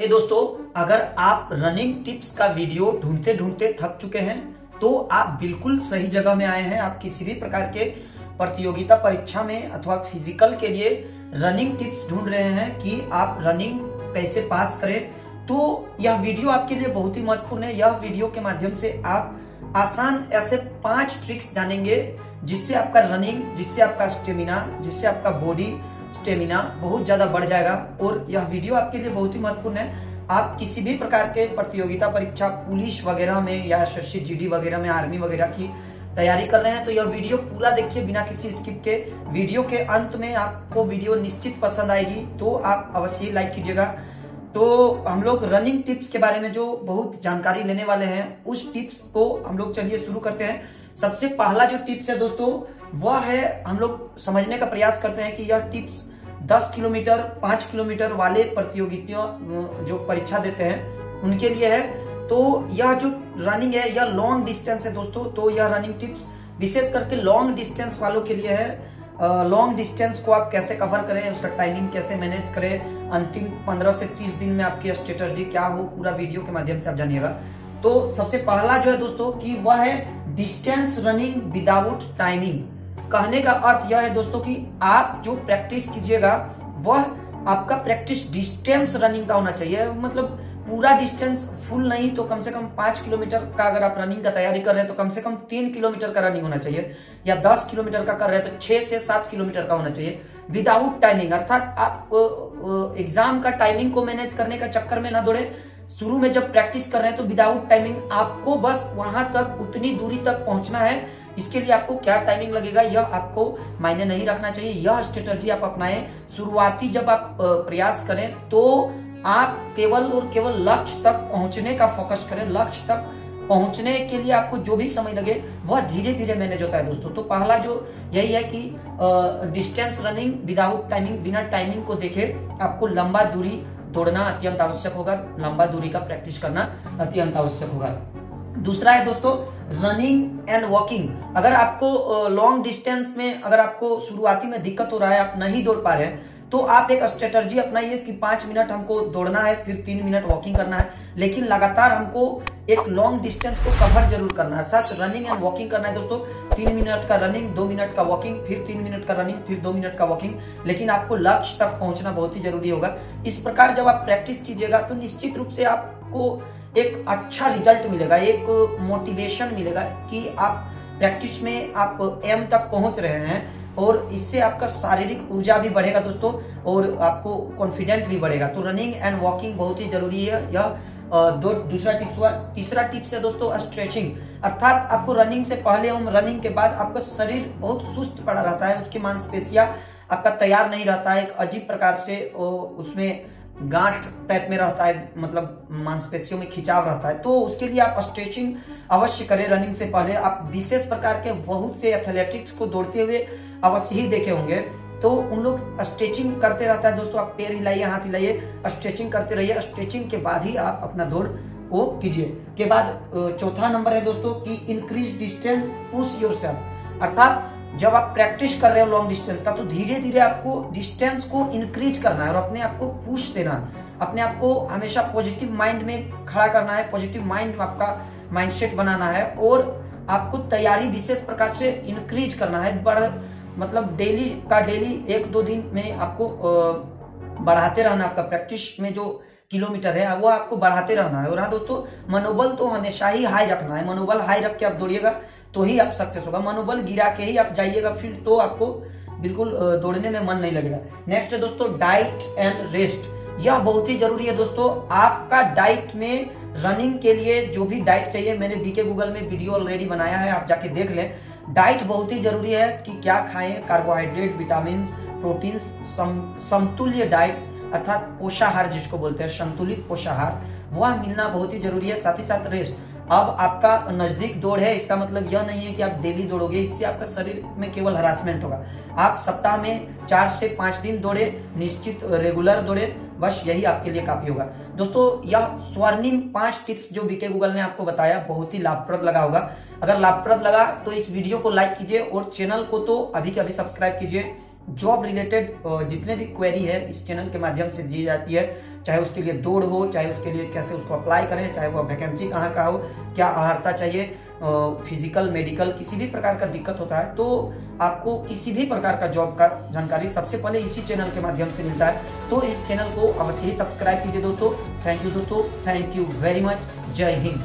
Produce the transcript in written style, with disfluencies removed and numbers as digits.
हे दोस्तों, अगर आप रनिंग टिप्स का वीडियो ढूंढते ढूंढते थक चुके हैं तो आप बिल्कुल सही जगह में आए हैं। आप किसी भी प्रकार के प्रतियोगिता परीक्षा में अथवा फिजिकल के लिए रनिंग टिप्स ढूंढ रहे हैं कि आप रनिंग कैसे पास करें, तो यह वीडियो आपके लिए बहुत ही महत्वपूर्ण है। यह वीडियो के माध्यम से आप आसान ऐसे 5 ट्रिक्स जानेंगे जिससे आपका रनिंग, जिससे आपका स्टेमिना, जिससे आपका बॉडी स्टेमिना बहुत ज्यादा बढ़ जाएगा। और यह वीडियो आपके लिए बहुत ही महत्वपूर्ण है। आप किसी भी प्रकार के प्रतियोगिता परीक्षा, पुलिस वगैरह में या एसएससी जीडी वगैरह में, आर्मी वगैरह की तैयारी कर रहे हैं तो यह वीडियो पूरा देखिए बिना किसी स्किप के। वीडियो के अंत में आपको वीडियो निश्चित पसंद आएगी तो आप अवश्य लाइक कीजिएगा। तो हम लोग रनिंग टिप्स के बारे में जो बहुत जानकारी लेने वाले हैं उस टिप्स को हम लोग चलिए शुरू करते हैं। सबसे पहला जो टिप्स है दोस्तों वह है, हम लोग समझने का प्रयास करते हैं कि यह टिप्स 10 किलोमीटर 5 किलोमीटर वाले प्रतियोगितियों जो परीक्षा देते हैं उनके लिए है। तो यह जो रनिंग है यह लॉन्ग डिस्टेंस है दोस्तों, तो यह रनिंग टिप्स विशेष करके लॉन्ग डिस्टेंस वालों के लिए है। लॉन्ग डिस्टेंस को आप कैसे कवर करें, उसका टाइमिंग कैसे मैनेज करें, अंतिम 15 से 30 दिन में आपकी स्ट्रेटजी क्या हो, पूरा वीडियो के माध्यम से आप जानिएगा। तो सबसे पहला जो है दोस्तों कि वह है डिस्टेंस रनिंग विदाउट टाइमिंग। कहने का अर्थ यह है दोस्तों कि आप जो प्रैक्टिस कीजिएगा वह आपका प्रैक्टिस डिस्टेंस रनिंग का होना चाहिए। मतलब पूरा डिस्टेंस फुल नहीं तो कम से कम 5 किलोमीटर का अगर आप रनिंग का तैयारी कर रहे हैं तो कम से कम 3 किलोमीटर का रनिंग होना चाहिए, या 10 किलोमीटर का कर रहे हैं तो 6 से 7 किलोमीटर का होना चाहिए विदाउट टाइमिंग। अर्थात आप एग्जाम का टाइमिंग को मैनेज करने का चक्कर में ना दौड़े। शुरू में जब प्रैक्टिस कर रहे हैं तो विदाउट टाइमिंग आपको बस वहां तक, उतनी दूरी तक पहुंचना है। इसके लिए आपको क्या टाइमिंग लगेगा यह आपको मायने नहीं रखना चाहिए। यह स्ट्रेटजी आप अपनाएं। शुरुआती जब आप प्रयास करें तो आप केवल और केवल लक्ष्य तक पहुंचने का फोकस करें। लक्ष्य तक पहुंचने के लिए आपको जो भी समय लगे वह धीरे धीरे मैनेज होता है दोस्तों। तो पहला जो यही है कि डिस्टेंस रनिंग विदाउट टाइमिंग, बिना टाइमिंग को देखे आपको लंबा दूरी दौड़ना अत्यंत आवश्यक होगा, लंबा दूरी का प्रैक्टिस करना अत्यंत आवश्यक होगा। दूसरा है दोस्तों रनिंग एंड वॉकिंग। अगर आपको लॉन्ग डिस्टेंस में अगर आपको शुरुआती में दिक्कत हो रहा है, आप नहीं दौड़ पा रहे हैं, तो आप एक स्ट्रेटजी अपनाइए कि 5 मिनट हमको दौड़ना है, फिर 3 मिनट वॉकिंग करना है, लेकिन लगातार हमको एक लॉन्ग डिस्टेंस को कवर जरूर करना है। अर्थात रनिंग एंड वॉकिंग करना है दोस्तों। 3 मिनट का रनिंग, 2 मिनट का वॉकिंग, फिर 3 मिनट का रनिंग, फिर 2 मिनट का वॉकिंग, लेकिन आपको लक्ष्य तक पहुंचना बहुत ही जरूरी होगा। इस प्रकार जब आप प्रैक्टिस कीजिएगा तो निश्चित रूप से आपको एक अच्छा रिजल्ट मिलेगा, एक मोटिवेशन मिलेगा कि आप प्रैक्टिस में आप एम तक पहुंच रहे हैं, और इससे आपका शारीरिक ऊर्जा भी बढ़ेगा दोस्तों और आपको कॉन्फिडेंट भी बढ़ेगा। तो रनिंग एंड वॉकिंग बहुत ही जरूरी है। यह दूसरा टिप्स हुआ। तीसरा टिप्स है दोस्तों स्ट्रेचिंग। अर्थात आपको रनिंग से पहले और रनिंग के बाद आपका शरीर बहुत सुस्त पड़ा रहता है, उसकी मांसपेशियां आपका तैयार नहीं रहता है, एक अजीब प्रकार से उसमें गांठ टाइप में रहता है, मतलब मांसपेशियों में खिंचाव रहता है। तो उसके लिए आप स्ट्रेचिंग अवश्य करें। रनिंग से पहले आप विशेष प्रकार के बहुत से एथलेटिक्स को दौड़ते हुए अवश्य ही देखे होंगे, तो उन लोग स्ट्रेचिंग करते रहता है दोस्तों। आप पैर हिलाइए, हाथ हिलाइए, स्ट्रेचिंग करते रहिए। स्ट्रेचिंग के बाद ही आप अपना दौड़ को कीजिए। के बाद चौथा नंबर है दोस्तों कि इंक्रीज डिस्टेंस पुश योरसेल्फ। अर्थात जब आप प्रैक्टिस कर रहे हो लॉन्ग डिस्टेंस का तो धीरे धीरे आपको डिस्टेंस को इंक्रीज करना है और अपने आप को पुश देना, अपने आप को हमेशा पॉजिटिव माइंड में खड़ा करना है, पॉजिटिव माइंड आपका माइंडसेट बनाना है, और आपको तैयारी विशेष प्रकार से इंक्रीज करना है। मतलब डेली का डेली 1-2 दिन में आपको बढ़ाते रहना, आपका प्रैक्टिस में जो किलोमीटर है वो आपको बढ़ाते रहना है। और हाँ दोस्तों, मनोबल तो हमेशा ही हाई रखना है। मनोबल हाई रख के आप दौड़िएगा तो ही आप सक्सेस होगा। मनोबल गिरा के ही आप जाइएगा फिर तो आपको बिल्कुल दौड़ने में मन नहीं लगेगा। नेक्स्ट है दोस्तों डाइट एंड रेस्ट। यह बहुत ही जरूरी है दोस्तों। आपका डाइट में रनिंग के लिए जो भी डाइट चाहिए, मैंने Bkgoogle में वीडियो ऑलरेडी बनाया है, आप जाके देख लें। डाइट बहुत ही जरूरी है कि क्या खाएं, कार्बोहाइड्रेट, विटामिन, प्रोटीन, समतुल्य डाइट, अर्थात पोषाहार जिसको बोलते हैं, संतुलित पोषाहार, वह मिलना बहुत ही जरूरी है। साथ ही साथ रेस्ट। अब आपका नजदीक दौड़ है, इसका मतलब यह नहीं है कि आप डेली दौड़ोगे, इससे आपका शरीर में केवल हरासमेंट होगा। आप सप्ताह में 4 से 5 दिन दौड़े, निश्चित रेगुलर दौड़े, बस यही आपके लिए काफी होगा दोस्तों। यह स्वर्णिम 5 टिप्स जो Bkgoogle ने आपको बताया बहुत ही लाभप्रद लगा होगा। अगर लाभप्रद लगा तो इस वीडियो को लाइक कीजिए और चैनल को तो अभी के अभी सब्सक्राइब कीजिए। जॉब रिलेटेड जितने भी क्वेरी है इस चैनल के माध्यम से दी जाती है, चाहे उसके लिए दौड़ हो, चाहे उसके लिए कैसे उसको अप्लाई करें, चाहे वो वैकेंसी कहाँ का हो, क्या अर्हता चाहिए, फिजिकल मेडिकल किसी भी प्रकार का दिक्कत होता है तो आपको किसी भी प्रकार का जॉब का जानकारी सबसे पहले इसी चैनल के माध्यम से मिलता है। तो इस चैनल को अवश्य ही सब्सक्राइब कीजिए दोस्तों। थैंक यू दोस्तों, थैंक यू वेरी मच। जय हिंद।